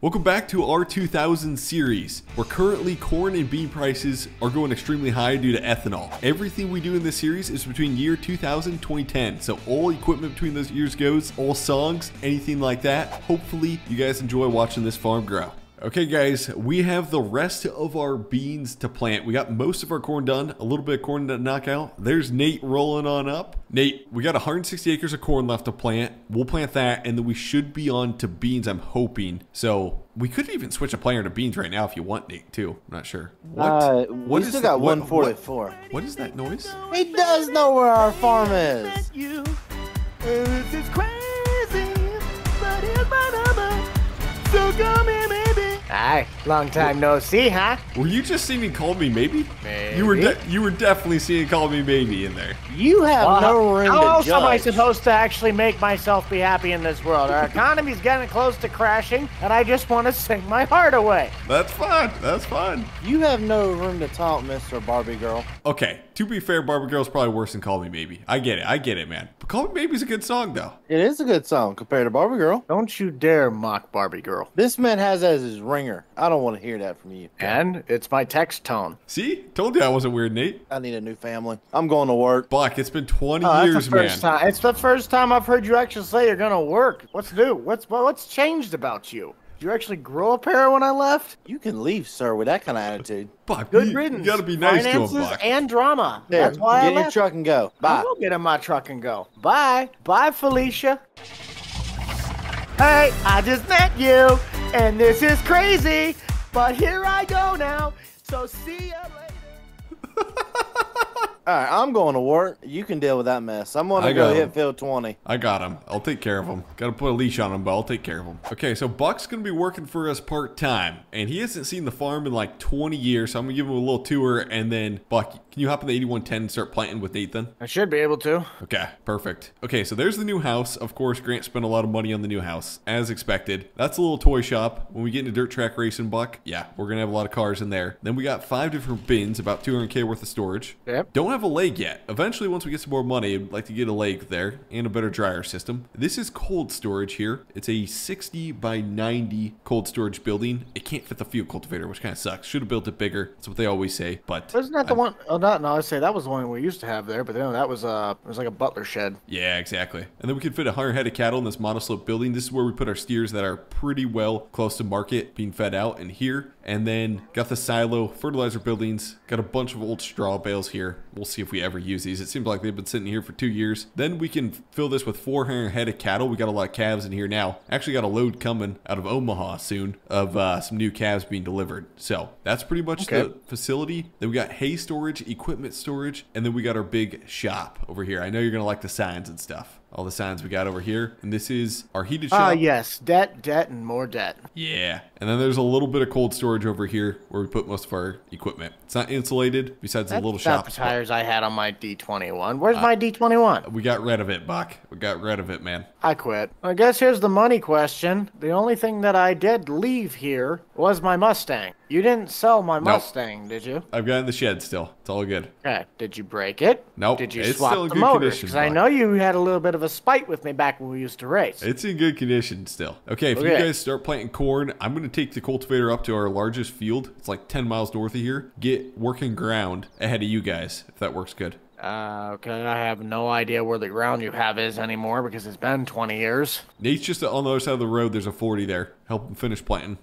Welcome back to our 2000 series, where currently corn and bean prices are going extremely high due to ethanol. Everything we do in this series is between year 2000 and 2010, so all equipment between those years goes, all songs, anything like that. Hopefully you guys enjoy watching this farm grow. Okay guys, we have the rest of our beans to plant. We got most of our corn done, a little bit of corn to knock out. There's Nate rolling on up. Nate, we got 160 acres of corn left to plant. We'll plant that and then we should be on to beans, I'm hoping. So we could even switch a planter to beans right now if you want, Nate, too. I'm not sure. What? What we still got 144. What is that noise? He does know where our farm is. This is crazy, but here's my number. So come in, baby. Aye, long time no see, huh? Were you just singing "Call Me Maybe"? Maybe. You were definitely singing "Call Me Maybe" in there. You have no room to judge. How else am I supposed to actually make myself be happy in this world? Our economy's getting close to crashing, and I just want to sing my heart away. That's fine. That's fine. You have no room to talk, Mr. Barbie Girl. Okay. To be fair, Barbie Girl's probably worse than "Call Me Maybe." I get it. I get it, man. But "Call Me Maybe's" a good song, though. It is a good song compared to Barbie Girl. Don't you dare mock Barbie Girl. This man has as his ring. I don't want to hear that from you. And it's my text tone. See? Told you I wasn't weird, Nate. I need a new family. I'm going to work. Buck, it's been 20 years, man. It's the first time I've heard you actually say you're going to work. What's new? What's changed about you? Did you actually grow a pair when I left? You can leave, sir, with that kind of attitude. Buck, good riddance. You got to be nice to him, Buck. And drama. There, that's why I left. Get in your truck and go. Bye. I will get in my truck and go. Bye. Bye, Felicia. Hey, I just met you. And this is crazy, but here I go now, so see ya later. All right, I'm going to work. You can deal with that mess. I'm going to go hit field 20. I got him. I'll take care of him. Got to put a leash on him, but I'll take care of him. Okay, so Buck's going to be working for us part-time, and he hasn't seen the farm in like 20 years, so I'm going to give him a little tour, and then, Buck, can you hop in the 8110 and start planting with Nathan? I should be able to. Okay, perfect. Okay, so there's the new house. Of course, Grant spent a lot of money on the new house, as expected. That's a little toy shop. When we get into dirt track racing, Buck, yeah, we're going to have a lot of cars in there. Then we got 5 different bins, about 200K worth of storage. Yep. Don't have a leg yet. Eventually, once we get some more money, I'd like to get a leg there and a better dryer system. This is cold storage here. It's a 60 by 90 cold storage building. It can't fit the fuel cultivator, which kind of sucks. Should have built it bigger. That's what they always say. But isn't that the one? Oh, no, I say that was the one we used to have there, but then that was it was like a butler shed. Yeah, exactly. And then we could fit 100 head of cattle in this monoslope building. This is where we put our steers that are pretty well close to market being fed out in here. And then got the silo, fertilizer buildings, got a bunch of old straw bales here. We'll see if we ever use these. It seems like they've been sitting here for 2 years. Then we can fill this with 400 head of cattle. We got a lot of calves in here now. Actually got a load coming out of Omaha soon of some new calves being delivered. So that's pretty much the facility. Then we got hay storage, equipment storage, and then we got our big shop over here. I know you're going to like the signs and stuff. All the signs we got over here. And this is our heated shop. Ah, yes. Debt, and more debt. Yeah. And then there's a little bit of cold storage over here where we put most of our equipment. It's not insulated besides a little shop. That's the tires I had on my D21. Where's my D21? We got rid of it, Buck. We got rid of it, man. I quit. I guess here's the money question. The only thing that I did leave here was my Mustang. You didn't sell my Mustang, did you? I've got it in the shed still. It's all good. Okay. Did you break it? Nope. Did you swap the motor? Because I know you had a little bit of a spite with me back when we used to race. It's in good condition still. Okay, if you guys start planting corn, I'm going to take the cultivator up to our largest field. It's like 10 miles north of here. Get working ground ahead of you guys, if that works good. Okay, I have no idea where the ground you have is anymore because it's been 20 years. Nate's just on the other side of the road. There's a 40 there. Help him finish planting.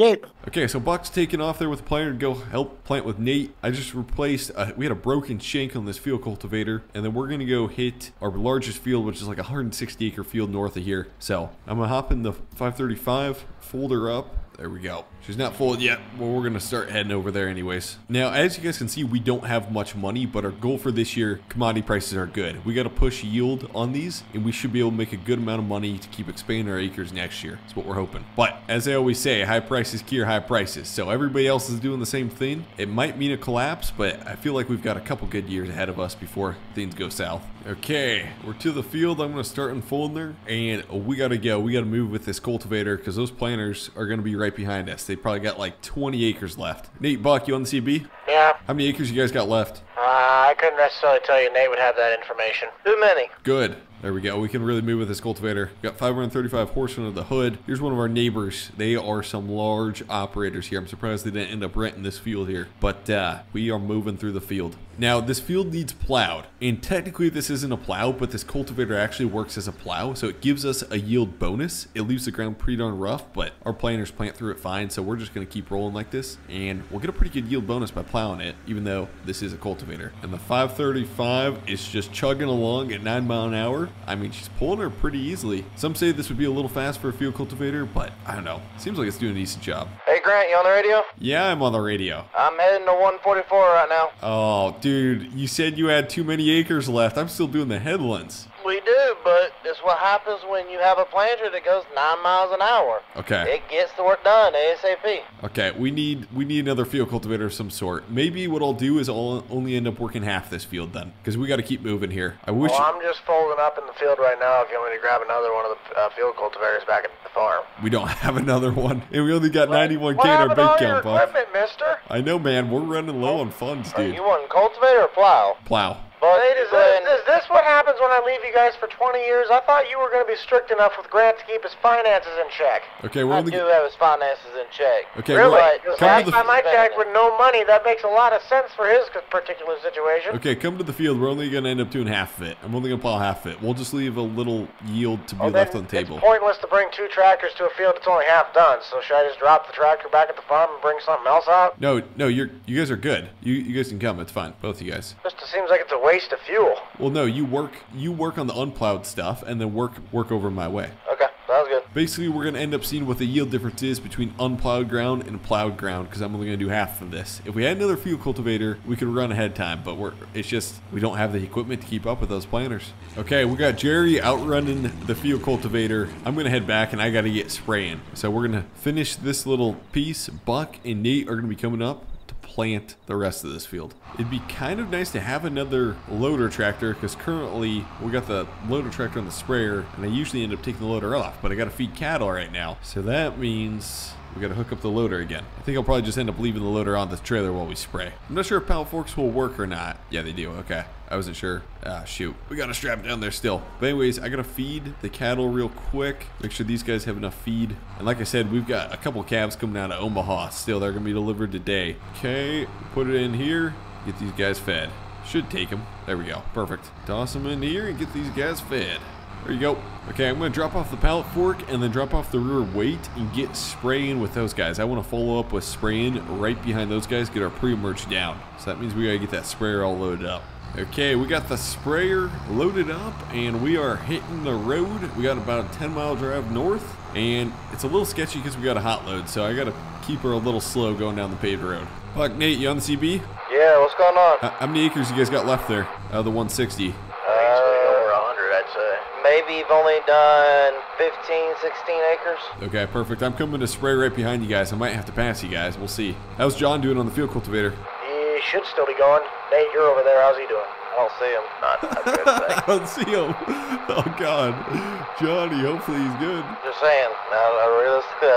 Okay, so Buck's taking off there with the planter to go help plant with Nate. I just replaced, we had a broken shank on this field cultivator, and then we're going to go hit our largest field, which is like a 160-acre field north of here. So I'm going to hop in the 535, fold her up. There we go. She's not full yet, but we're going to start heading over there anyways. Now, as you guys can see, we don't have much money, but our goal for this year, commodity prices are good. We got to push yield on these, and we should be able to make a good amount of money to keep expanding our acres next year. That's what we're hoping. But as I always say, high prices cure high prices. So everybody else is doing the same thing. It might mean a collapse, but I feel like we've got a couple good years ahead of us before things go south. Okay, we're to the field. I'm going to start unfolding there, and we got to go. We got to move with this cultivator because those planters are going to be right behind us. They probably got like 20 acres left. Nate, Buck, you on the CB? Yeah. How many acres you guys got left? I couldn't necessarily tell you. Nate would have that information. Too many. Good. There we go. We can really move with this cultivator. We've got 535 horse under the hood. Here's one of our neighbors. They are some large operators here. I'm surprised they didn't end up renting this field here. But we are moving through the field. Now, this field needs plowed. And technically, this isn't a plow, but this cultivator actually works as a plow. So it gives us a yield bonus. It leaves the ground pretty darn rough, but our planters plant through it fine. So we're just going to keep rolling like this. And we'll get a pretty good yield bonus by plowing it, even though this is a cultivator. And the 535 is just chugging along at 9 miles an hour. I mean, she's pulling her pretty easily. Some say this would be a little fast for a field cultivator, but I don't know. Seems like it's doing a decent job. Hey, Grant, you on the radio? Yeah, I'm on the radio. I'm heading to 144 right now. Oh, dude, you said you had too many acres left. I'm still doing the headlands. We do, but it's what happens when you have a planter that goes 9 miles an hour. Okay. It gets the work done ASAP. Okay, we need another field cultivator of some sort. Maybe what I'll do is I'll only end up working half this field then, because we got to keep moving here. I wish. Well, I'm just folding up in the field right now. If you want me to grab another one of the field cultivators back at the farm. We don't have another one, and we only got 91K in our bank account, Bob. I know, man. We're running low on funds, dude. You want cultivator or plow? Plow. But is this what happens when I leave you guys for 20 years? I thought you were going to be strict enough with Grant to keep his finances in check. Okay, well, I knew have his finances in check. Okay, really? Right. I might back with no money. That makes a lot of sense for his particular situation. Okay, come to the field. We're only going to end up doing half of it. I'm only going to plow half of it. We'll just leave a little yield to be left on the table. It's pointless to bring two tractors to a field that's only half done. So should I just drop the tractor back at the farm and bring something else out? No, no, you guys are good. You guys can come. It's fine, both of you guys. Just seems like it's a waste of fuel. Well, no, you work on the unplowed stuff and then work over my way. Okay, sounds good. Basically, we're going to end up seeing what the yield difference is between unplowed ground and plowed ground, because I'm only going to do half of this. If we had another field cultivator, we could run ahead of time, but it's just we don't have the equipment to keep up with those planters. Okay, we got Jerry outrunning the field cultivator. I'm going to head back, and I got to get spraying. So we're going to finish this little piece. Buck and Nate are going to be coming up. Plant the rest of this field. It'd be kind of nice to have another loader tractor, because currently we got the loader tractor on the sprayer, and I usually end up taking the loader off, but I got to feed cattle right now. So that means we got to hook up the loader again. I think I'll probably just end up leaving the loader on the trailer while we spray. I'm not sure if pallet forks will work or not. Yeah, they do. Okay. I wasn't sure. Ah, shoot. We got to strap down there still. But anyways, I got to feed the cattle real quick. Make sure these guys have enough feed. And like I said, we've got a couple calves coming out of Omaha still. They're going to be delivered today. Okay. Put it in here. Get these guys fed. Should take them. There we go. Perfect. Toss them in here and get these guys fed. There you go. Okay, I'm going to drop off the pallet fork and then drop off the rear weight and get spraying with those guys. I want to follow up with spraying right behind those guys, get our pre-merge down. So that means we got to get that sprayer all loaded up. Okay, we got the sprayer loaded up and we are hitting the road. We got about a 10-mile drive north, and it's a little sketchy because we got a hot load, so I got to keep her a little slow going down the paved road. Buck, Nate, you on the CB? Yeah, what's going on? How many acres you guys got left there out of the 160? Maybe you've only done 15, 16 acres. Okay, perfect. I'm coming to spray right behind you guys. I might have to pass you guys. We'll see. How's John doing on the field cultivator? He should still be going. Nate, you're over there. How's he doing? I don't see him. Not good I don't see him. Oh, God. Johnny, hopefully he's good. Just saying. Realistically,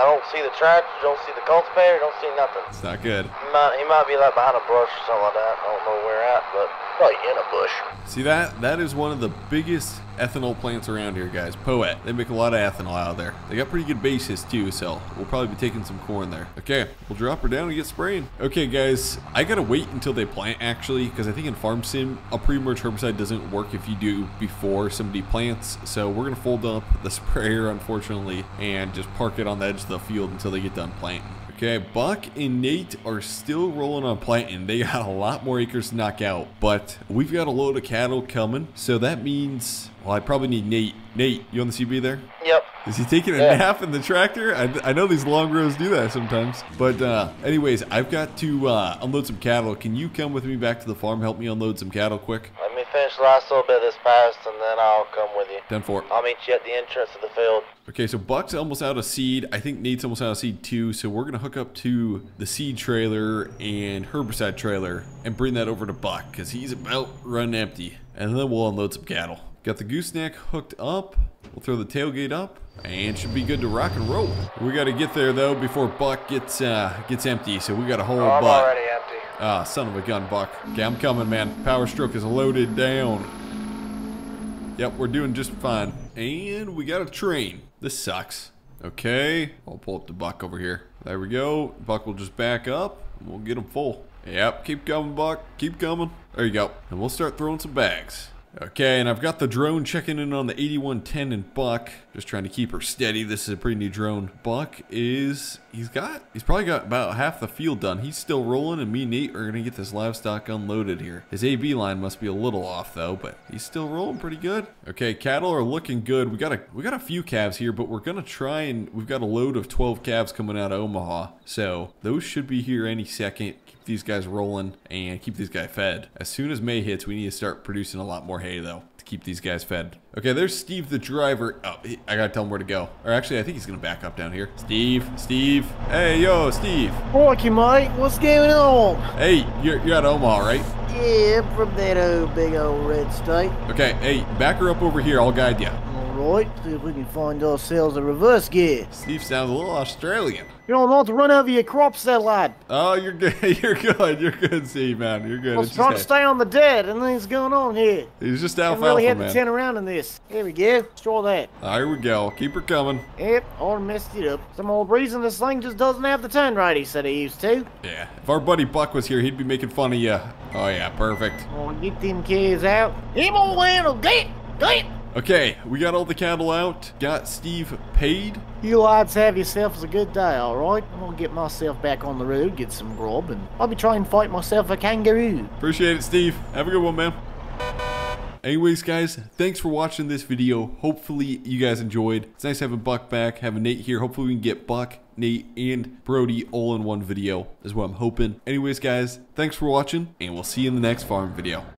I don't see the tractor, don't see the cultivator, don't see nothing. It's not good. He might be like behind a bush or something like that. I don't know where at, but probably in a bush. See that? That is one of the biggest ethanol plants around here, guys. Poet. They make a lot of ethanol out of there. They got pretty good bases too, so we'll probably be taking some corn there. Okay, we'll drop her down and get spraying. Okay, guys, I gotta wait until they plant actually, because I think in Farm Sim, a pre-merge herbicide doesn't work if you do before somebody plants. So we're gonna fold up the sprayer, unfortunately, and just park it on the edge the field until they get done planting. Okay, Buck and Nate are still rolling on planting. They got a lot more acres to knock out, but we've got a load of cattle coming, so that means, well, I probably need Nate. Nate, you on the CB there? Yep. Is he taking a nap in the tractor? I know these long rows do that sometimes. But anyways, I've got to unload some cattle. Can you come with me back to the farm, help me unload some cattle quick? Let me finish the last little bit of this past, and then I'll come with you. Done for. I'll meet you at the entrance of the field. Okay, so Buck's almost out of seed. I think Nate's almost out of seed too, so we're going to hook up to the seed trailer and herbicide trailer and bring that over to Buck, because he's about run empty. And then we'll unload some cattle. Got the gooseneck hooked up. We'll throw the tailgate up and should be good to rock and roll. We got to get there though before Buck gets empty, so we got a whole butt. I'm already empty. Ah, son of a gun, Buck. Okay, I'm coming, man. Power stroke is loaded down. Yep, we're doing just fine. And we got a train. This sucks. Okay, I'll pull up the buck over here. There we go. Buck will just back up. We'll get him full. Yep, keep coming, Buck. Keep coming. There you go. And we'll start throwing some bags. Okay, and I've got the drone checking in on the 8110 and Buck. Just trying to keep her steady. This is a pretty new drone. Buck is, he's probably got about half the field done. He's still rolling, and me and Nate are going to get this livestock unloaded here. His AB line must be a little off, though, but he's still rolling pretty good. Okay, cattle are looking good. We got a few calves here, but we're going to try and, we've got a load of 12 calves coming out of Omaha. So those should be here any second. Keep these guys rolling and keep this guy fed. As soon as May hits, we need to start producing a lot more hay, though, to keep these guys fed. Okay, there's Steve the driver. Oh, I gotta tell him where to go. Or actually, I think he's gonna back up down here. Steve. Hey, yo, Steve. Walkie, mate. What's going on? Hey, you're out of Omaha, right? Yeah, I'm from that old big old red state. Okay, hey, back her up over here. I'll guide you. All right, see if we can find ourselves a reverse gear. Steve sounds a little Australian. You don't want to run over your crops there, lad. Oh, you're good. You're good, Steve, man. You're good. I was trying to stay on the dead, and things going on here. He's just alfalfa, man. I really had to turn around in this. Here we go. Let's draw that. There we go. Keep her coming. Yep, I messed it up. Some old reason this thing just doesn't have the turn right he said he used to. Yeah. If our buddy Buck was here, he'd be making fun of you. Oh, yeah, perfect. Oh, get them calves out. Him old animal, get. Okay, we got all the cattle out, got Steve paid. You lads have yourselves a good day, all right? I'm gonna get myself back on the road, get some grub, and I'll be trying to fight myself a kangaroo. Appreciate it, Steve. Have a good one, man. Anyways, guys, thanks for watching this video. Hopefully you guys enjoyed. It's nice having Buck back, having Nate here. Hopefully we can get Buck, Nate, and Brody all in one video is what I'm hoping. Anyways, guys, thanks for watching, and we'll see you in the next farm video.